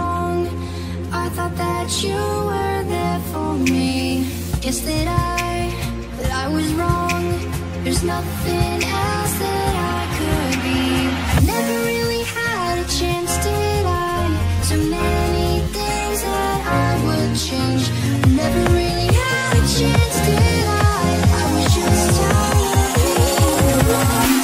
wrong. I thought that you were there for me. Guess that I was wrong. There's nothing else that I could be. I never really had a chance, did I? So many things that I would change. I never really had a chance, did I? I was just tired of being wrong.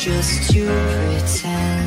Just to pretend.